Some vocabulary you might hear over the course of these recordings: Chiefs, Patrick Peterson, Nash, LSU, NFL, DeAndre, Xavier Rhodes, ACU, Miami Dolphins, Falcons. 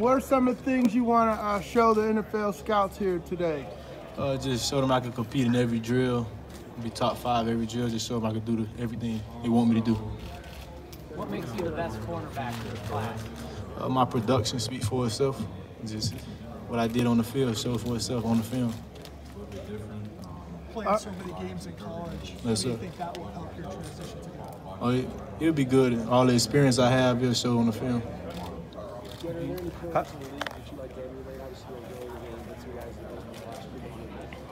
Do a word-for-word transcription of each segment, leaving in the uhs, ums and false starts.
What are some of the things you want to uh, show the N F L scouts here today? Uh, just show them I can compete in every drill, be top five every drill. Just show them I can do the, everything they want me to do. What makes you the best cornerback in the class? Uh, my production speaks for itself. Just what I did on the field shows for itself on the film. Playing uh, so many games in college, yes, do you think that will help your transition to college? Oh, it, it'll be good. All the experience I have, it'll show on the film. Huh?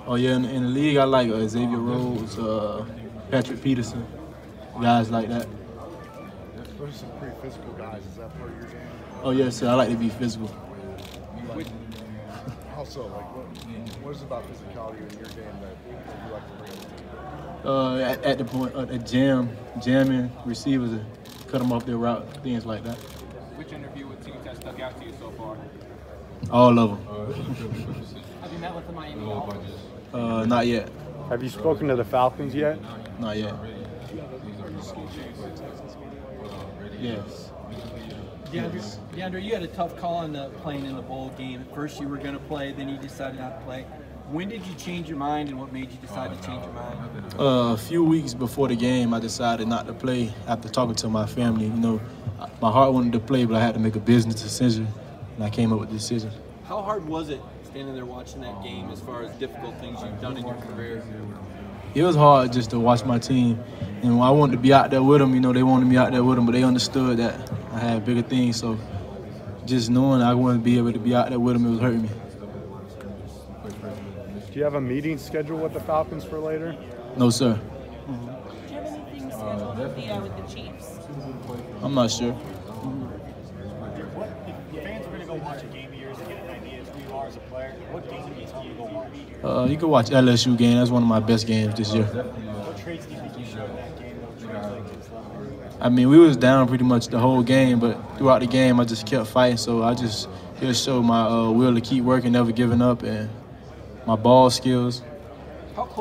Oh yeah, in, in the league I like uh, Xavier Rhodes, uh, Patrick Peterson, guys like that. Those are some pretty physical guys. Is that part of your game? Oh yeah, sir. I like to be physical. Also, like, what, what is it about physicality in your game that you like to bring? Uh, at, at the point, uh, at jam, jamming receivers, and cut them off their route, things like that. Which interview with teams has stuck out to you so far? All of them. Have you met with the Miami Dolphins? Uh, not yet. Have you spoken to the Falcons yet? Not yet. Yes. DeAndre, DeAndre, you had a tough call on the playing in the bowl game. At first you were going to play, then you decided not to play. When did you change your mind, and what made you decide to change your mind? Uh, a few weeks before the game, I decided not to play after talking to my family. You know, my heart wanted to play, but I had to make a business decision, and I came up with the decision. How hard was it standing there watching that game as far as difficult things you've done in your career? It was hard just to watch my team. And when I wanted to be out there with them, you know, they wanted me out there with them, but they understood that I had bigger things, so just knowing I wouldn't be able to be out there with them, it was hurting me. Do you have a meeting scheduled with the Falcons for later? No, sir. Mm-hmm. Do you have anything scheduled with the, uh, with the Chiefs? I'm not sure. What, if fans are going to go watch a game of yours and get an idea of who you are as a player, what game do you tell them to go watch? Uh, you can watch L S U game. That's one of my best games this year. What traits do you think you showed in that game? I mean, we was down pretty much the whole game, but throughout the game, I just kept fighting. So I just just showed my uh, will to keep working, never giving up, and my ball skills. How close